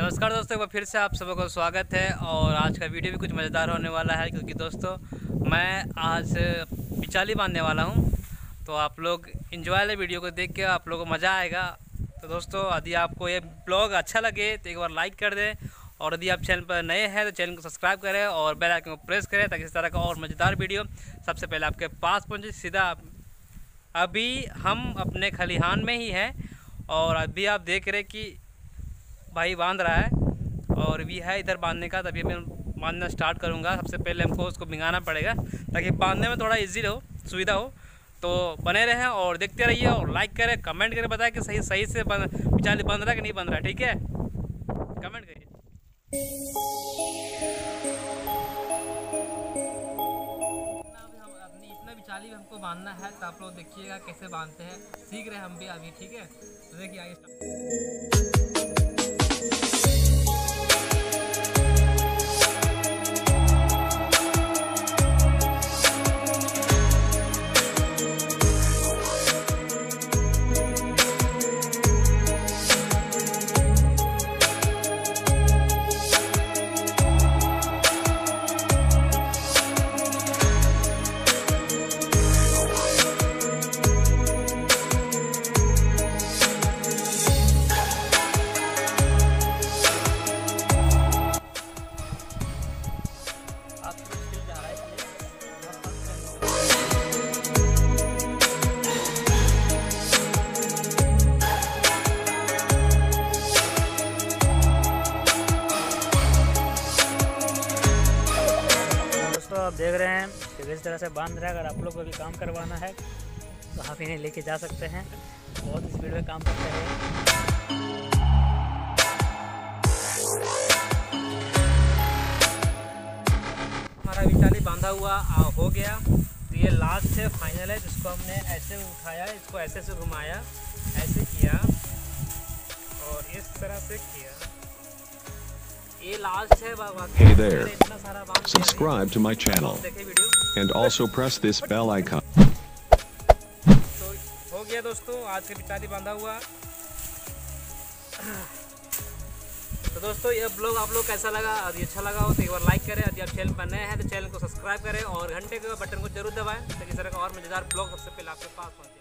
नमस्कार दोस्तों, एक बार फिर से आप सबों को स्वागत है। और आज का वीडियो भी कुछ मज़ेदार होने वाला है, क्योंकि दोस्तों मैं आज पिचाली बांधने वाला हूं। तो आप लोग एंजॉय ले वीडियो को, देख के आप लोगों को मज़ा आएगा। तो दोस्तों यदि आपको ये ब्लॉग अच्छा लगे तो एक बार लाइक कर दें, और यदि आप चैनल पर नए हैं तो चैनल को सब्सक्राइब करें और बेल आइकन को प्रेस करें, ताकि इस तरह का और मज़ेदार वीडियो सबसे पहले आपके पास पहुँचे। सीधा अभी हम अपने खलिहान में ही हैं, और अभी आप देख रहे हैं कि भाई बांध रहा है, और भी है इधर बांधने का। तभी मैं बांधना स्टार्ट करूंगा। सबसे पहले हमको उसको भिंगाना पड़ेगा, ताकि बांधने में थोड़ा इजी हो, सुविधा हो। तो बने रहें और देखते रहिए, और लाइक करें, कमेंट करें, बताएं कि सही से पिचाली बांध रहा है कि नहीं बांध रहा है। ठीक है, कमेंट करिए। इतना पिचाली हमको बांधना है, तो आप लोग देखिएगा कैसे बांधते हैं, सीख रहे हम भी अभी। ठीक है, तो देखिए आगे। आप देख रहे हैं कि किस तरह से बांध रहा है। अगर आप लोग को भी काम करवाना है तो आप इन्हें लेके जा सकते हैं, बहुत स्पीड में काम करते हैं। हमारा पिचाली बांधा हुआ हो गया। तो ये लास्ट है, फाइनल है, जिसको हमने ऐसे उठाया, इसको ऐसे से घुमाया, ऐसे किया और इस तरह से किया। Hey there, subscribe to my channel and also press this bell icon। तो हो गया दोस्तों, आज के पिचाली बांधा हुआ। तो दोस्तों ये ब्लॉग आप लोग कैसा लगा? यदि अच्छा लगा हो तो एक बार लाइक करें, यदि आप चैनल पर नए हैं तो चैनल को सब्सक्राइब करें और घंटे के बटन को जरूर दबाएं, ताकि इस तरह का और मज़ेदार ब्लॉग सबसे पहले आपके पास पहुंचे।